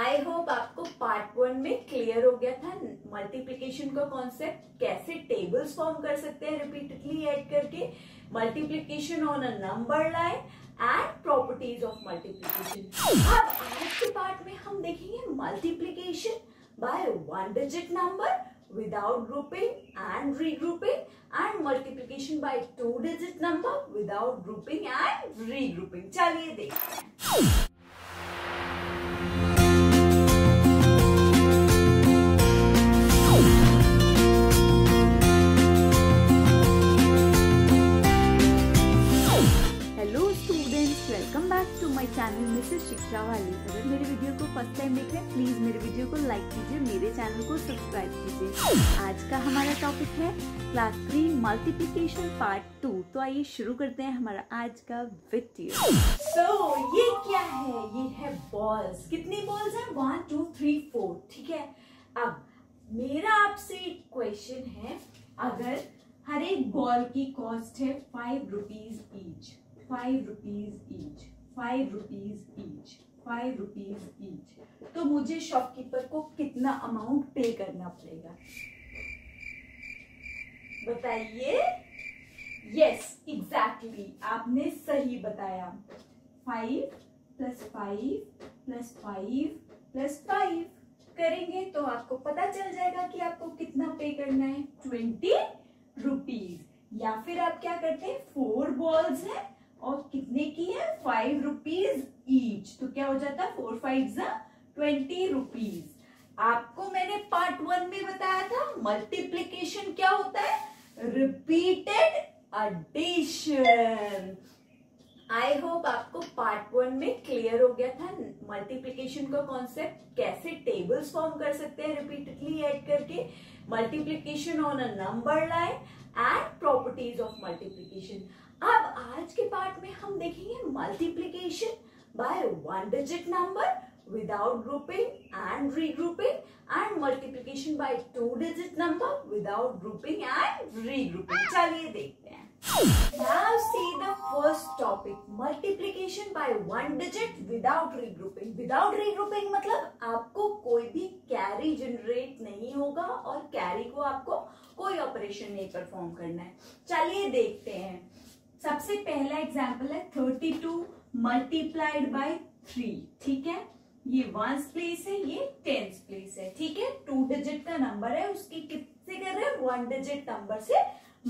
आई hope आपको part 1 में clear हो गया था मल्टीप्लिकेशन का कॉन्सेप्ट, कैसे टेबल्स फॉर्म कर सकते हैं रिपीटेडली ऐड करके, multiplication on a number line and properties of multiplication. अब आज के पार्ट में हम देखेंगे multiplication by one digit number without grouping and regrouping, and multiplication by two digit number without grouping and regrouping। चलिए देखते हैं। चैनल में से शिक्षा वाली, अगर मेरे वीडियो को फर्स्ट टाइम देख रहे हैं प्लीज मेरे वीडियो को लाइक कीजिए, मेरे चैनल को सब्सक्राइब कीजिए। आज का हमारा टॉपिक है क्लास 3 मल्टीप्लिकेशन पार्ट 2। तो आइए शुरू करते हैं हमारा आज का वीडियो। ये क्या है? ये है बॉल्स। कितनी बॉल्स है? 1 2 3 4। ठीक है। अब मेरा आपसे एक क्वेश्चन है, अगर हर एक बॉल की कॉस्ट है 5 रुपीज ईच, 5 रुपीज ईच, तो मुझे शॉपकीपर को कितना अमाउंट पे करना पड़ेगा? बताइए। यस, एग्जैक्टली, आपने सही बताया। 5 + 5 + 5 + 5 करेंगे तो आपको पता चल जाएगा कि आपको कितना पे करना है, 20 रुपीज। या फिर आप क्या करते हैं, 4 बॉल्स है और कितने की है, 5 रुपीज ईच, तो क्या हो जाता है 4 × 5 = 20 रुपीज। आपको मैंने पार्ट 1 में बताया था मल्टीप्लिकेशन क्या होता है, रिपीटेड एडिशन। आई होप आपको पार्ट 1 में क्लियर हो गया था मल्टीप्लिकेशन का कॉन्सेप्ट, कैसे टेबल्स फॉर्म कर सकते हैं रिपीटेडली ऐड करके, multiplication on a number line and properties of multiplication. अब आज के पार्ट में हम देखेंगे multiplication by one digit number without grouping and regrouping, and multiplication by two digit number without grouping and regrouping. चलिए देखते हैं। Now see the first topic, multiplication by one digit without regrouping। Without regrouping मतलब आपको कोई भी carry generate नहीं होगा और कैरी को आपको कोई ऑपरेशन नहीं परफॉर्म करना है। चलिए देखते हैं। सबसे पहला एग्जाम्पल है 32 × 3। ठीक है, ये 1s प्लेस है, ये 10s प्लेस है। ठीक है, 2 डिजिट का नंबर है, उसकी किससे कर रहे हैं, 1 डिजिट नंबर से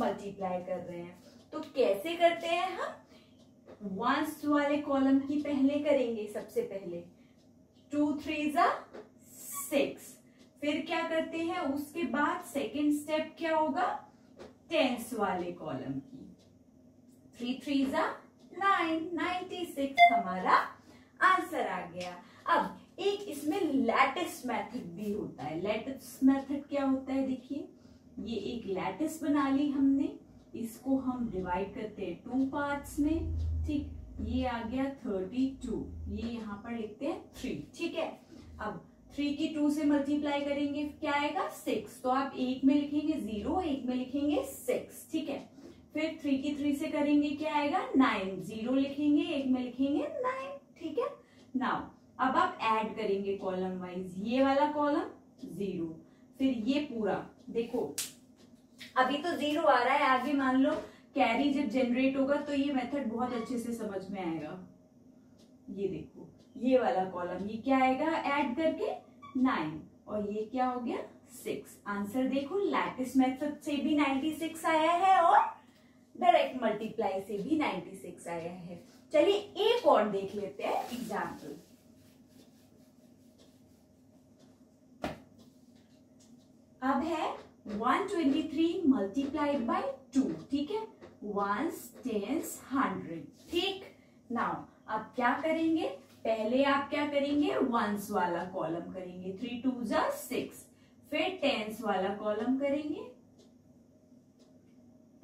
मल्टीप्लाई कर रहे हैं। तो कैसे करते हैं हम, 1s वाले कॉलम की पहले करेंगे। सबसे पहले 2 × 3 = 6, फिर क्या करते हैं, उसके बाद सेकेंड स्टेप क्या होगा, 10s वाले कॉलम की, 3 × 3 = 9, 96 हमारा आंसर आ गया। अब एक इसमें लैटिस मेथड भी होता है। लैटिस मेथड क्या होता है, देखिए ये एक लैटिस बना ली हमने, इसको हम डिवाइड करते हैं 2 पार्ट्स में। ठीक, ये आ गया 32, ये यहाँ पर लिखते हैं 3। ठीक है, अब 3 की 2 से मल्टीप्लाई करेंगे, क्या आएगा, 6। तो आप एक में लिखेंगे 0, एक में लिखेंगे 6। ठीक है, फिर 3 की 3 से करेंगे, क्या आएगा, 9, 0 लिखेंगे, एक में लिखेंगे 9। ठीक है, नाउ अब आप ऐड करेंगे कॉलम वाइज, ये वाला कॉलम 0, फिर ये पूरा देखो, अभी तो 0 आ रहा है, आगे मान लो कैरी जब जनरेट होगा तो ये मेथड बहुत अच्छे से समझ में आएगा। ये देखो, ये वाला कॉलम, ये क्या आएगा ऐड करके, 9, और ये क्या हो गया, 6। आंसर देखो, लैटिस मेथड से भी 96 आया है और डायरेक्ट मल्टीप्लाई से भी 96 आया है। चलिए एक और देख लेते हैं एग्जाम्पल। 123 × 2। ठीक है, 1s 10s 100। ठीक, नाउ अब क्या करेंगे, पहले आप क्या करेंगे, 1s वाला कॉलम करेंगे, 3 × 2 = 6, फिर 10s वाला कॉलम करेंगे,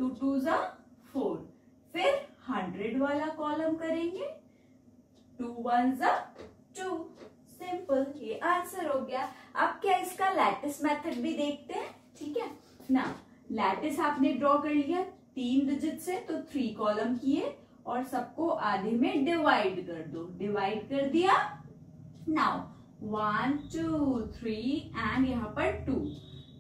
2 × 2 = 4, फिर 100 वाला कॉलम करेंगे, 2 × 1 = 2। सिंपल, ये आंसर हो गया। अब क्या इसका लैटिस मेथड भी देखते हैं। ठीक है ना, लैटिस आपने ड्रॉ कर लिया 3 डिजिट से, तो 3 कॉलम किए और सबको आधे में डिवाइड कर दो, डिवाइड कर दिया। Now one two three and यहाँ पर टू,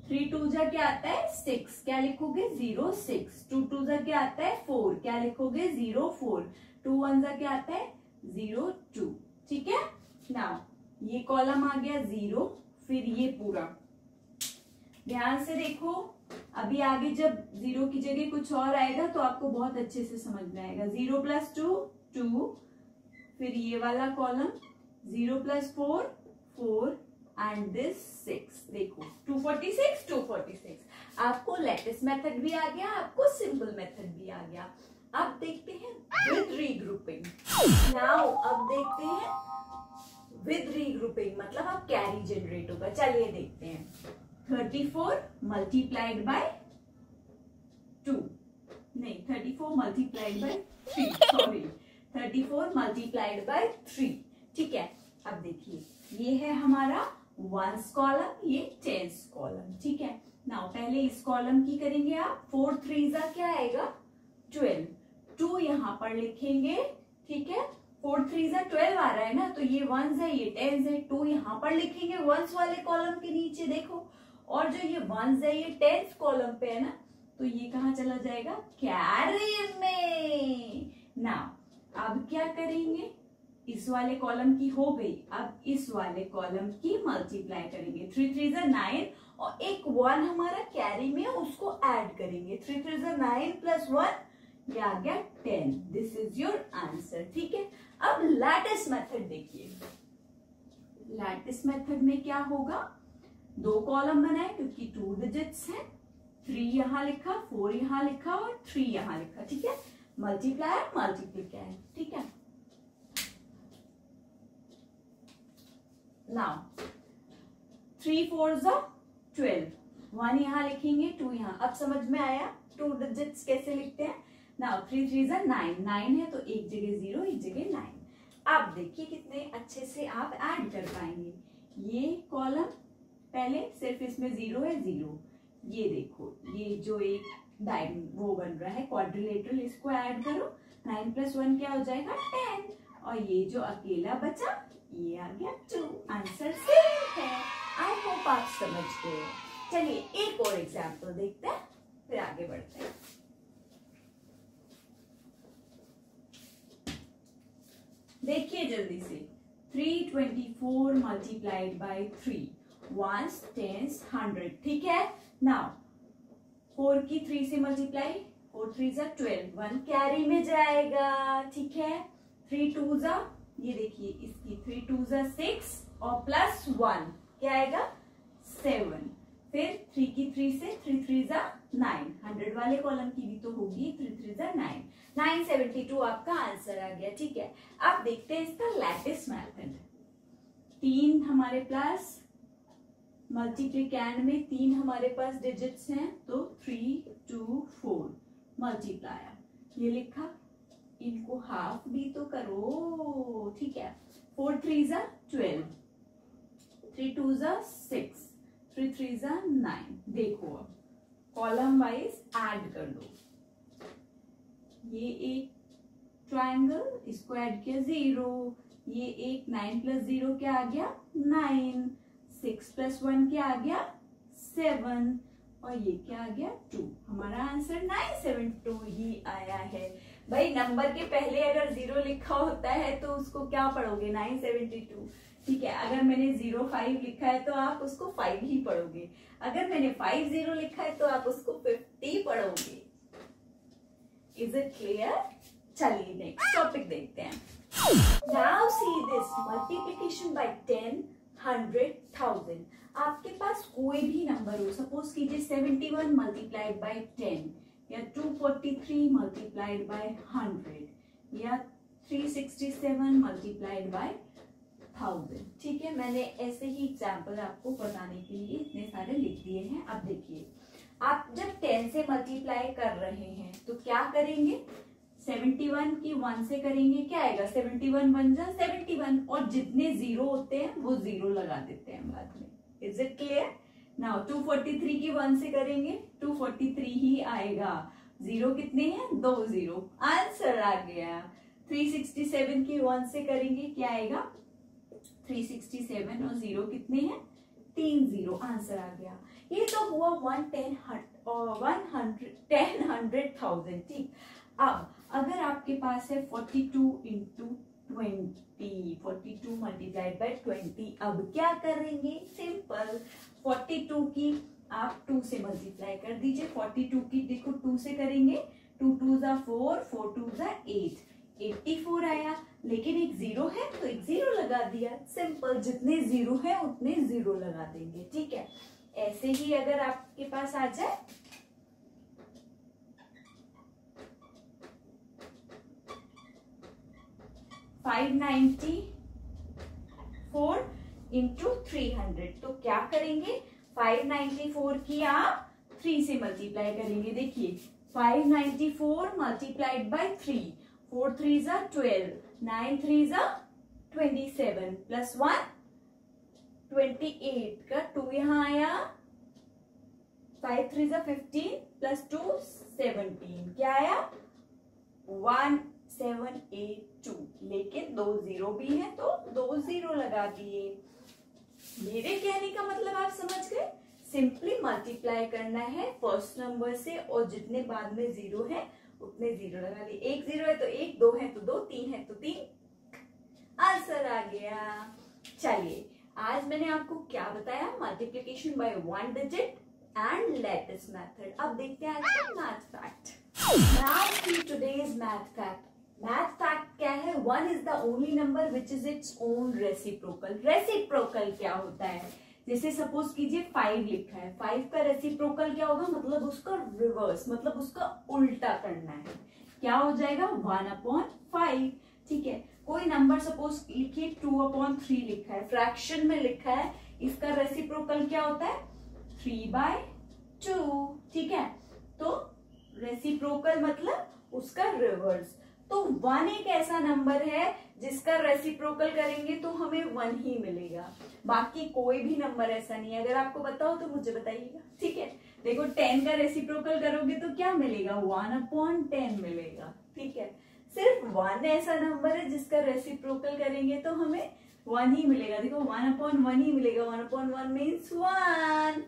थ्री टू जा क्या आता है सिक्स, क्या लिखोगे जीरो सिक्स, टू टू जा क्या आता है फोर, क्या लिखोगे जीरो फोर, टू वन जा क्या आता है जीरो टू। ठीक है ना, ये कॉलम आ गया जीरो, फिर ये पूरा ध्यान से देखो। अभी आगे जब जीरो की जगह कुछ और आएगा तो आपको बहुत अच्छे से समझ में आएगा। जीरो प्लस टू टू, फिर ये वाला column zero plus four four and this six. देखो 246 246। आपको लैटिस मेथड भी आ गया, आपको सिंपल मेथड भी आ गया। अब देखते हैं विद रीग्रुपिंग। नाउ अब देखते हैं विद रीग्रुपिंग मतलब अब कैरी जनरेट होगा। चलिए देखते हैं 34 मल्टीप्लाइड बाय 2, नहीं 34 multiplied by 3, sorry 34 multiplied by 3। ठीक है, अब देखिए ये है हमारा वंस कॉलम, ये टेंस कॉलम। ठीक है ना, पहले इस कॉलम की करेंगे आप, 4 3 जा क्या आएगा 12, 2 यहाँ पर लिखेंगे। ठीक है, 4 3 जा 12 आ रहा है ना, तो ये वंस है, ये टेंस है, 2 यहाँ पर लिखेंगे वंस वाले कॉलम के नीचे देखो, और जो ये वंस है ये टेंस कॉलम पे है ना, तो ये कहाँ चला जाएगा कैरी में। नाउ अब क्या करेंगे, इस वाले कॉलम की हो गई, अब इस वाले कॉलम की मल्टीप्लाई करेंगे। 3 3 9 और एक 1 हमारा कैरी में, उसको ऐड करेंगे। 3 3 9 प्लस 1 ये आ गया 10। This is your answer. ठीक है, अब लैटिस मेथड देखिए। लैटिस मेथड में क्या होगा, 2 कॉलम बनाए क्योंकि 2 डिजिट्स हैं, 3 यहाँ लिखा, 4 यहाँ लिखा और 3 यहाँ लिखा। ठीक है, मल्टीप्लाई मल्टीप्लिकेशन। ठीक है, नाउ 3 4 12, 1 यहाँ लिखेंगे, 2 यहाँ। अब समझ में आया 2 डिजिट्स कैसे लिखते हैं। नाउ 3 3 9 9 है तो एक जगह 0 एक जगह 9। आप देखिए कितने अच्छे से आप ऐड कर पाएंगे। ये कॉलम पहले सिर्फ इसमें 0 है 0, ये देखो ये जो एक डायगन वो बन रहा है क्वाड्रिलेटरल, इसको ऐड करो, 9 प्लस 1 क्या हो जाएगा 10, और ये जो अकेला बचा ये आ गया 2। आंसर सेम है। आई होप आप समझ गए। चलिए एक और एग्जाम्पल देखते हैं फिर आगे बढ़ते हैं। देखिए जल्दी से 324 मल्टीप्लाइड बाय 3, वंस टेंस 100। ठीक है, नाउ 4 की 3 से मल्टीप्लाई, 4 3 जा 12, 1 कैरी में जाएगा। ठीक है, 3 2 जा ये देखिए इसकी 3 2 जा 6 और प्लस 1 क्या आएगा 7। फिर 3 की 3 से 3 3 जा 9, 100 वाले कॉलम की भी तो होगी, 3 3 जा 9, 972 आपका आंसर आ गया। ठीक है, अब देखते हैं इसका लैटिस मेथड। 3 हमारे प्लस मल्टीप्लिकेंड में 3 हमारे पास डिजिट्स हैं तो 3 2 4 मल्टीप्लायर, ये लिखा, इनको हाफ भी तो करो। ठीक है, 4 3 जा 12, 3 2 जा 6, 3 3 जा 9। देखो अब कॉलम वाइज ऐड कर दो। ये एक ट्रायंगल, इसको ऐड किया 0, ये एक 9 प्लस 0 क्या आ गया 9, 6 प्लस 1 क्या आ गया 7, और ये क्या आ गया 2। हमारा आंसर 972 ही आया है। भाई नंबर के पहले अगर 0 लिखा होता है तो उसको क्या पढ़ोगे 972। ठीक है, अगर मैंने 05 लिखा है तो आप उसको 5 ही पढ़ोगे, अगर मैंने 50 लिखा है तो आप उसको 50 पढ़ोगे। Is it clear? चलिए नेक्स्ट टॉपिक देखते हैं। Now see this multiplication by 10 100,000। आपके पास कोई भी नंबर हो, सपोज कीजिए 71 मल्टीप्लाइड बाई 10, या 243 मल्टीप्लाइड बाई 100, या 367 मल्टीप्लाइड बाई 1000। ठीक है, मैंने ऐसे ही एग्जाम्पल आपको बताने के लिए इतने सारे लिख दिए हैं। अब देखिए आप जब 10 से मल्टीप्लाई कर रहे हैं तो क्या करेंगे, 71 की 1 से करेंगे, क्या आएगा 71 बन जा 71, और जितने 0 होते हैं वो 0 लगा देते हैं बाद में। Is it clear? नाउ 243 की 1 से करेंगे 243 ही आएगा, 0 कितने हैं 2 0, आंसर आ गया। 367 की 1 से करेंगे क्या आएगा 367 और जीरो कितने हैं? 30। आंसर आ गया। ये तो हुआ 1,10,000। ठीक, अब अगर आपके पास है 42 मल्टीप्लाइड बाय 20, अब क्या करेंगे? सिंपल, 42 की आप 2 से मल्टीप्लाई कर दीजिए। 42 की देखो 2 से करेंगे, 2 2 4 4 2 8, 84 आया, लेकिन एक जीरो है तो एक जीरो लगा दिया। सिंपल, जितने जीरो है उतने जीरो लगा देंगे। ठीक है, ऐसे ही अगर आपके पास आ जाए, $594 × 300, तो क्या करेंगे? 594 की आप 3 से मल्टीप्लाई करेंगे। देखिए, 594 multiplied by 3, 4 3s are 12, 9 3s are 27, +1 28 का 2 यहाँ आया, 5 3s are 15, +2 17, क्या आया? 1782, लेकिन 2 जीरो भी है तो 2 जीरो लगा दिए। मेरे कहने का मतलब आप समझ गए, सिंपली मल्टीप्लाई करना है फर्स्ट नंबर से और जितने बाद में जीरो है उतने जीरो लगा दिए। एक जीरो है तो एक, 2 है तो 2, 3 है तो 3। आंसर आ गया। चलिए, आज मैंने आपको क्या बताया? Multiplication by 1 digit and latest method. अब देखते हैं आज का मैथ फैक्ट। मैथ फैक्ट क्या है? 1 is the only number which is its own reciprocal. Reciprocal क्या होता है? जैसे सपोज कीजिए 5 लिखा है, 5 का रेसिप्रोकल क्या होगा? मतलब उसका रिवर्स, मतलब उसका उल्टा करना है। क्या हो जाएगा? 1/5। ठीक है, कोई नंबर सपोज लिखिए 2/3 लिखा है, फ्रैक्शन में लिखा है, इसका रेसिप्रोकल क्या होता है? 3/2। ठीक है, तो रेसिप्रोकल मतलब उसका रिवर्स। तो 1 एक ऐसा नंबर है जिसका रेसिप्रोकल करेंगे तो हमें 1 ही मिलेगा, बाकी कोई भी नंबर ऐसा नहीं है। अगर आपको बताओ तो मुझे बताइएगा। ठीक है, देखो 10 का रेसिप्रोकल करोगे तो क्या मिलेगा? 1/10 मिलेगा। ठीक है, सिर्फ 1 ऐसा नंबर है जिसका रेसिप्रोकल करेंगे तो हमें 1 ही मिलेगा। देखो 1/1 ही मिलेगा। 1/1 means 1।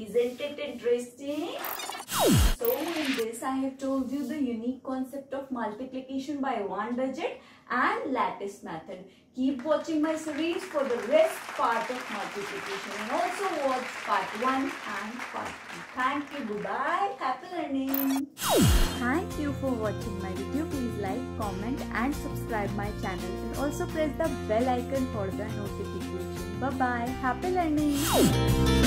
Isn't it interesting? So in this, I have told you the unique concept of multiplication by 1 digit and lattice method. Keep watching my series for the rest part of multiplication, and also watch part 1 and part 2. Thank you. Goodbye. Happy learning. Thank you for watching my video. Please like, comment, and subscribe my channel, and also press the bell icon for the notification. Bye bye. Happy learning.